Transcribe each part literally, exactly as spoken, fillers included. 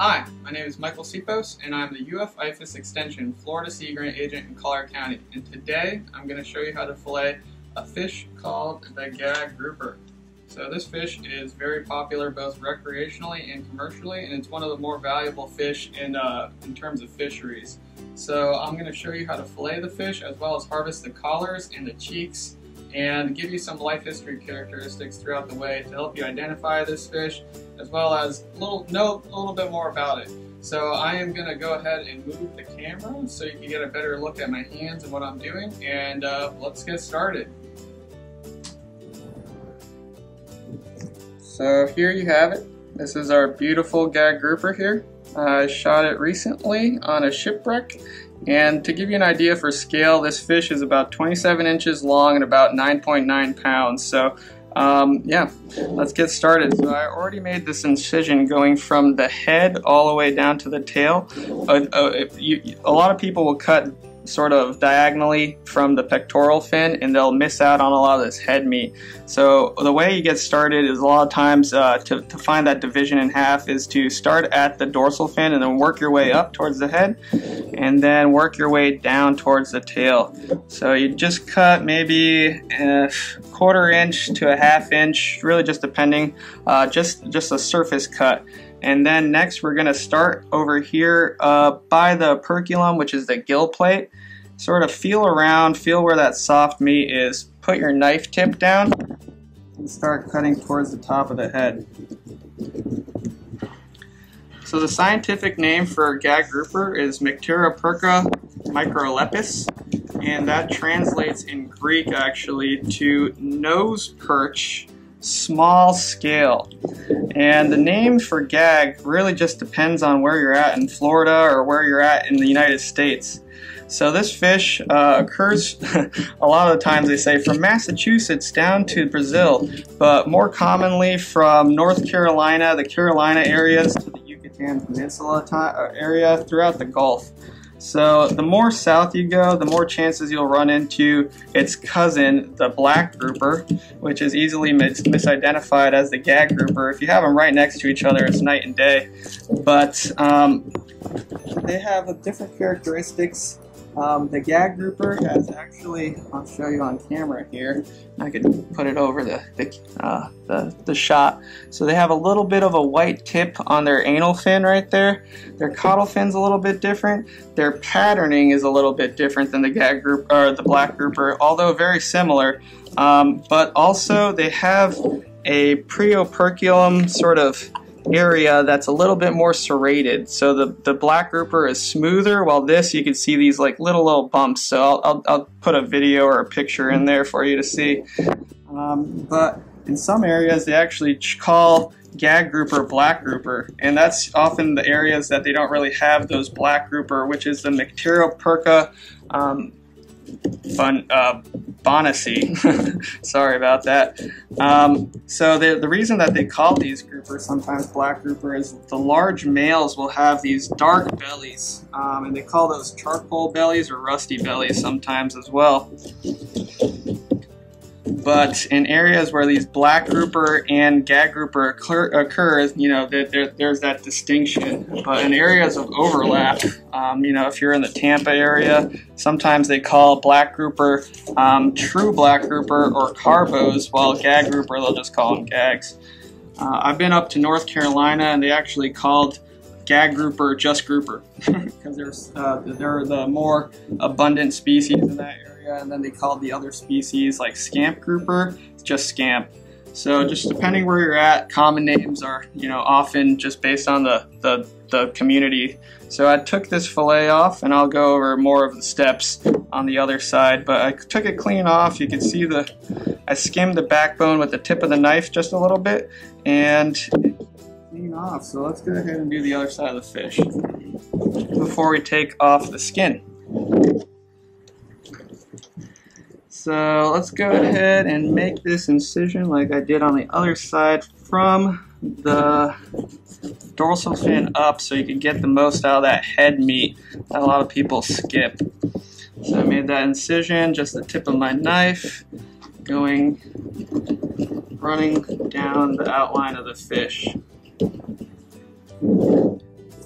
Hi, my name is Michael Sipos, and I'm the U F IFAS Extension Florida Sea Grant agent in Collier County. And today, I'm going to show you how to fillet a fish called the gag grouper. So this fish is very popular both recreationally and commercially, and it's one of the more valuable fish in, uh, in terms of fisheries. So I'm going to show you how to fillet the fish, as well as harvest the collars and the cheeks, and give you some life history characteristics throughout the way to help you identify this fish, as well as little, know a little bit more about it. So I am going to go ahead and move the camera so you can get a better look at my hands and what I'm doing, and uh, let's get started. So here you have it. This is our beautiful gag grouper here. I shot it recently on a shipwreck, and to give you an idea for scale, this fish is about twenty-seven inches long and about nine point nine pounds. So um, yeah, let's get started. So I already made this incision going from the head all the way down to the tail. Uh, uh, if you, a lot of people will cut sort of diagonally from the pectoral fin, and they'll miss out on a lot of this head meat. So the way you get started is a lot of times uh, to, to find that division in half is to start at the dorsal fin and then work your way up towards the head, and then work your way down towards the tail. So you just cut maybe a quarter inch to a half inch, really just depending, uh, just, just a surface cut. And then next we're going to start over here uh, by the operculum, which is the gill plate. Sort of feel around, feel where that soft meat is. Put your knife tip down and start cutting towards the top of the head. So the scientific name for gag grouper is Mycteroperca microlepis, and that translates in Greek actually to nose perch, small scale. And the name for gag really just depends on where you're at in Florida or where you're at in the United States. So this fish uh, occurs a lot of the times, they say, from Massachusetts down to Brazil, but more commonly from North Carolina, the Carolina areas, to the Yucatan Peninsula area, throughout the Gulf. So the more south you go, the more chances you'll run into its cousin, the black grouper, which is easily mis misidentified as the gag grouper. If you have them right next to each other, it's night and day. But um, they have different characteristics. Um, the gag grouper has actually, I'll show you on camera here, I could put it over the, the, uh, the, the shot. So they have a little bit of a white tip on their anal fin right there. Their caudal fin's a little bit different. Their patterning is a little bit different than the gag group or the black grouper, although very similar. Um, but also they have a preoperculum sort of area that's a little bit more serrated. So the, the black grouper is smoother, while this, you can see these like little, little bumps. So I'll, I'll, I'll put a video or a picture in there for you to see. Um, but in some areas, they actually call gag grouper black grouper, and that's often the areas that they don't really have those black grouper, which is the Mycteroperca um, Fun, uh, bonaci. Sorry about that. Um, so the, the reason that they call these groupers sometimes black grouper is the large males will have these dark bellies, um, and they call those charcoal bellies or rusty bellies sometimes as well. But in areas where these black grouper and gag grouper occur, occurs, you know, there, there, there's that distinction. But in areas of overlap, um, you know, if you're in the Tampa area, sometimes they call black grouper um, true black grouper or carbos, while gag grouper, they'll just call them gags. Uh, I've been up to North Carolina, and they actually called gag grouper just grouper because there's uh, they're the more abundant species in that area. And then they called the other species like scamp grouper, just scamp. So just depending where you're at, common names are, you know, often just based on the, the, the community. So I took this fillet off, and I'll go over more of the steps on the other side, but I took it clean off. You can see the, I skimmed the backbone with the tip of the knife just a little bit, and clean off. So let's go ahead and do the other side of the fish before we take off the skin. So let's go ahead and make this incision like I did on the other side from the dorsal fin up, so you can get the most out of that head meat that a lot of people skip. So I made that incision, just the tip of my knife, going, running down the outline of the fish.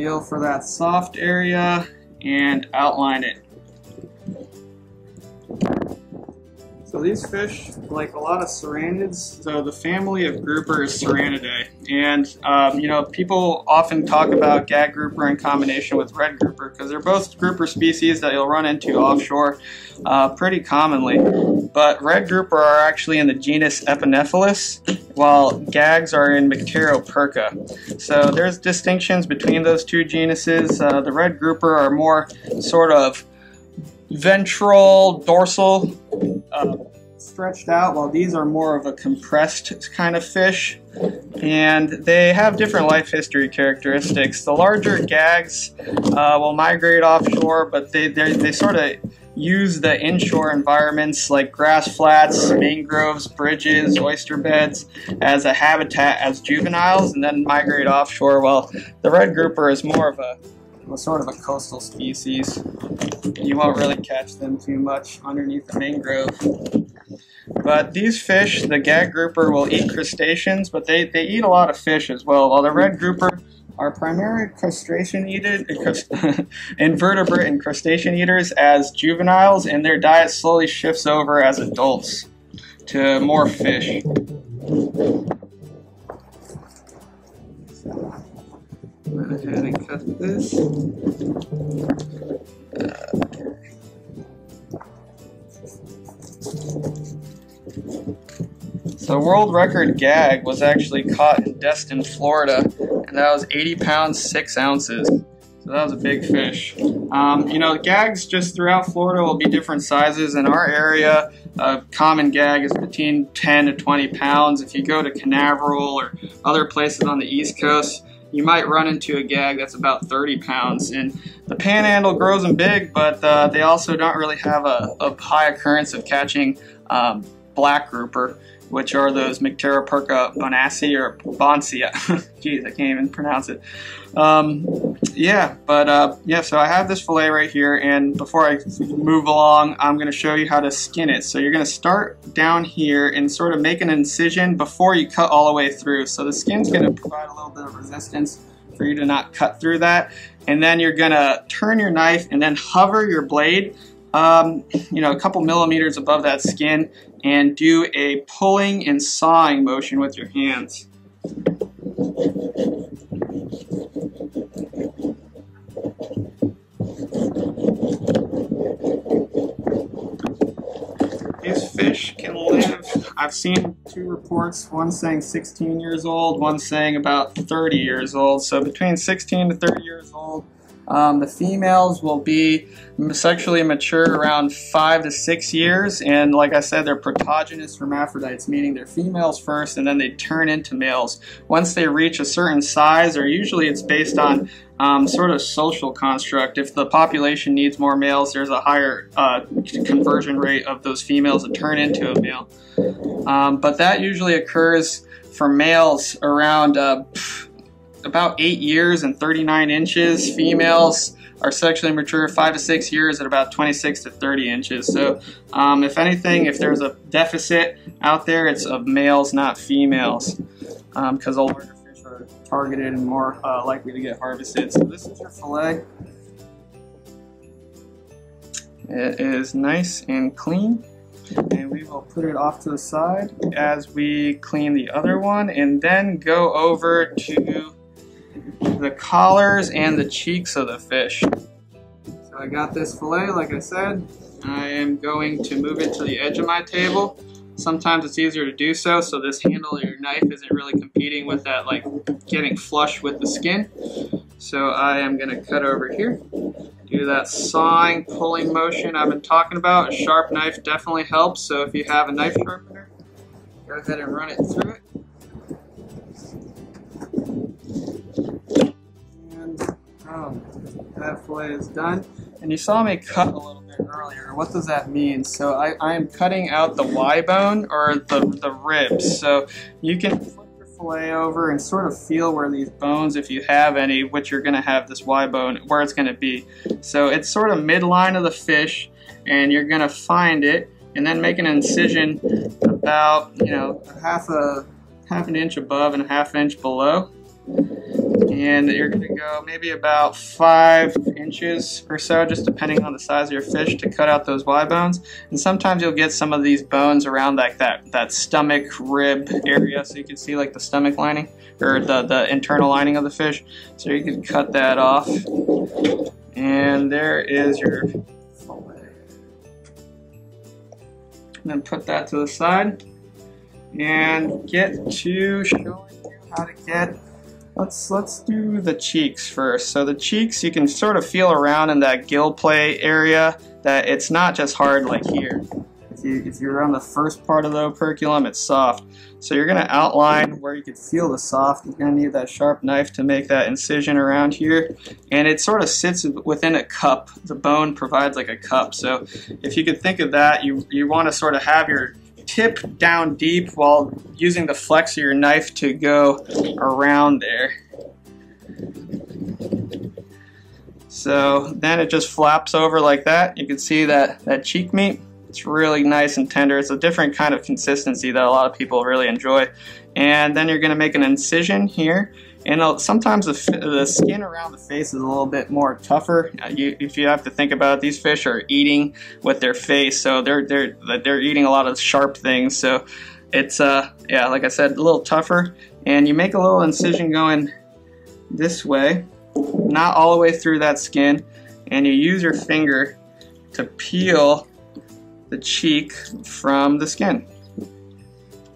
feel for that soft area and outline it. So these fish, like a lot of serranids, so the family of grouper is Serranidae. And, um, you know, people often talk about gag grouper in combination with red grouper because they're both grouper species that you'll run into offshore uh, pretty commonly. But red grouper are actually in the genus Epinephelus, while gags are in Mycteroperca. So there's distinctions between those two genuses. Uh, the red grouper are more sort of ventral, dorsal, Uh, stretched out, while these are more of a compressed kind of fish, and they have different life history characteristics. The larger gags uh, will migrate offshore, but they, they, they sort of use the inshore environments like grass flats, mangroves, bridges, oyster beds as a habitat as juveniles, and then migrate offshore, while the red grouper is more of a sort of a coastal species. You won't really catch them too much underneath the mangrove. But these fish, the gag grouper, will eat crustaceans, but they, they eat a lot of fish as well, while the red grouper are primarily crustacean eaters, invertebrate and crustacean eaters as juveniles, and their diet slowly shifts over as adults to more fish. Go ahead and cut this. So world record gag was actually caught in Destin, Florida, and that was eighty pounds, six ounces. So that was a big fish. Um, you know, gags just throughout Florida will be different sizes. In our area, a common gag is between ten to twenty pounds. If you go to Canaveral or other places on the East Coast, you might run into a gag that's about thirty pounds. And the panhandle grows them big, but uh, they also don't really have a, a high occurrence of catching um, black grouper, which are those Mycteroperca bonaci or boncia. Jeez, I can't even pronounce it. Um, yeah, but uh, yeah, so I have this fillet right here, and before I move along, I'm gonna show you how to skin it. So you're gonna start down here and sort of make an incision before you cut all the way through. So the skin's gonna provide a little bit of resistance for you to not cut through that. And then you're gonna turn your knife and then hover your blade Um, you know, a couple millimeters above that skin, and do a pulling and sawing motion with your hands. These fish can live, I've seen two reports, one saying sixteen years old, one saying about thirty years old, so between sixteen to thirty years old. Um, the females will be sexually mature around five to six years, and like I said, they're protogynous hermaphrodites, meaning they're females first and then they turn into males. Once they reach a certain size, or usually it's based on um, sort of social construct. If the population needs more males, there's a higher uh, conversion rate of those females that turn into a male. Um, but that usually occurs for males around uh, about eight years and thirty-nine inches. Females are sexually mature five to six years at about twenty-six to thirty inches. So um, if anything, if there's a deficit out there, it's of males, not females, because um, older fish are targeted and more uh, likely to get harvested. So this is your fillet. It is nice and clean, and we will put it off to the side as we clean the other one, and then go over to the collars and the cheeks of the fish. So I got this fillet, like I said. I am going to move it to the edge of my table. Sometimes it's easier to do so, so this handle of your knife isn't really competing with that, like getting flush with the skin. So I am gonna cut over here. Do that sawing, pulling motion I've been talking about. A sharp knife definitely helps, so if you have a knife sharpener, go ahead and run it through it. Um, that fillet is done. And you saw me cut a little bit earlier. What does that mean? So I, I am cutting out the Y-bone, or the, the ribs. So you can flip your fillet over and sort of feel where these bones, if you have any, which you're going to have this Y-bone, where it's going to be. So it's sort of midline of the fish, and you're going to find it, and then make an incision about, you know, half a half an inch above and a half inch below. and you're going to go maybe about five inches or so, just depending on the size of your fish, to cut out those Y bones. And sometimes you'll get some of these bones around like that that stomach rib area, so you can see like the stomach lining or the, the internal lining of the fish. So you can cut that off, and there is your fillet. And then put that to the side and get to showing you how to get. Let's, let's do the cheeks first. So the cheeks, you can sort of feel around in that gill play area, that it's not just hard like here. If, you, if you're on the first part of the operculum, it's soft. So you're gonna outline where you can feel the soft. You're gonna need that sharp knife to make that incision around here. And it sort of sits within a cup. The bone provides like a cup. So if you could think of that, you, you wanna sort of have your tip down deep while using the flex of your knife to go around there. So then it just flaps over like that. You can see that, that cheek meat. It's really nice and tender. It's a different kind of consistency that a lot of people really enjoy. And then you're going to make an incision here. And sometimes the, the skin around the face is a little bit more tougher. You, if you have to think about it, these fish are eating with their face, so they're they're they're eating a lot of sharp things. So it's uh yeah, like I said, a little tougher. And you make a little incision going this way, not all the way through that skin, and you use your finger to peel the cheek from the skin.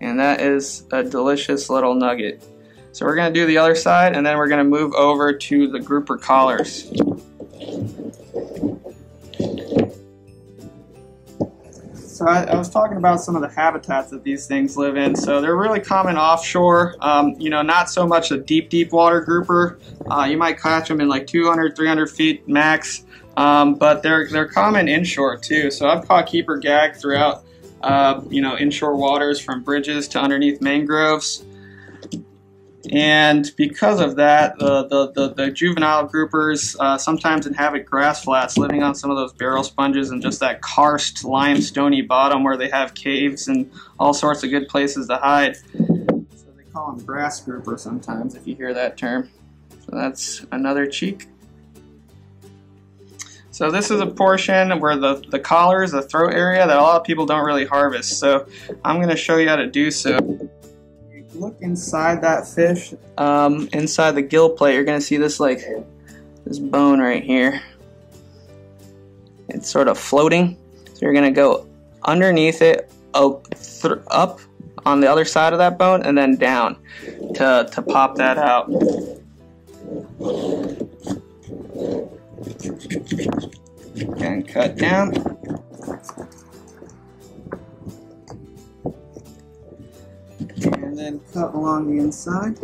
And that is a delicious little nugget. So we're going to do the other side, and then we're going to move over to the grouper collars. So I, I was talking about some of the habitats that these things live in. So they're really common offshore, um, you know, not so much a deep, deep water grouper. Uh, you might catch them in like two hundred, three hundred feet max, um, but they're, they're common inshore too. So I've caught keeper gag throughout, uh, you know, inshore waters from bridges to underneath mangroves. And because of that, uh, the, the, the juvenile groupers uh, sometimes inhabit grass flats, living on some of those barrel sponges and just that karst, limestony bottom where they have caves and all sorts of good places to hide. So they call them grass grouper sometimes, if you hear that term. So that's another cheek. So this is a portion where the, the collars, the throat area, that a lot of people don't really harvest. So I'm going to show you how to do so. Look inside that fish, um, inside the gill plate. You're gonna see this like this bone right here. It's sort of floating, so you're gonna go underneath it, up, th up on the other side of that bone, and then down to to pop that out. And cut down. Then cut along the inside.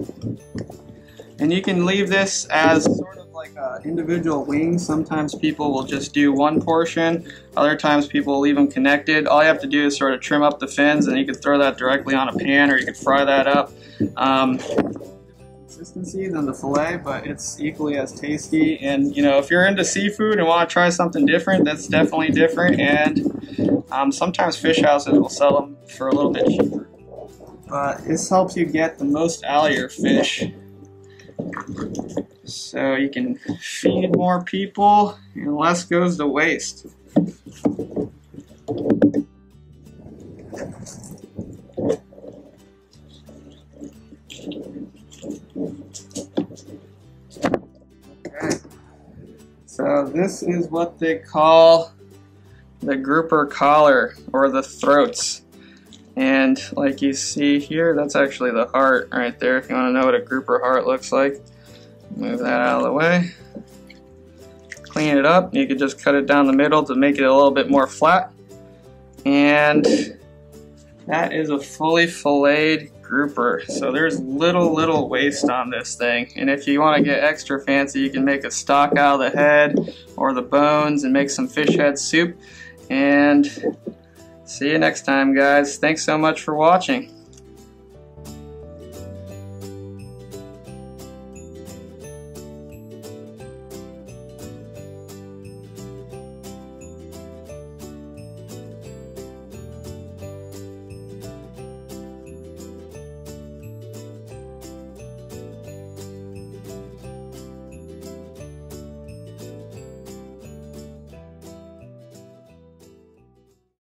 And you can leave this as sort of like an individual wing. Sometimes people will just do one portion, other times people will leave them connected. All you have to do is sort of trim up the fins, and you can throw that directly on a pan, or you can fry that up. Um, consistency than the fillet, but it's equally as tasty. And you know, if you're into seafood and want to try something different, that's definitely different. And um, sometimes fish houses will sell them for a little bit cheaper. But this helps you get the most out of your fish, so you can feed more people and less goes to waste. Okay. So this is what they call the grouper collar, or the throats. And like you see here, that's actually the heart right there. If you want to know what a grouper heart looks like, move that out of the way. Clean it up. You could just cut it down the middle to make it a little bit more flat. And that is a fully filleted grouper. So there's little, little waste on this thing. And if you want to get extra fancy, you can make a stock out of the head or the bones and make some fish head soup. And see you next time, guys. Thanks so much for watching.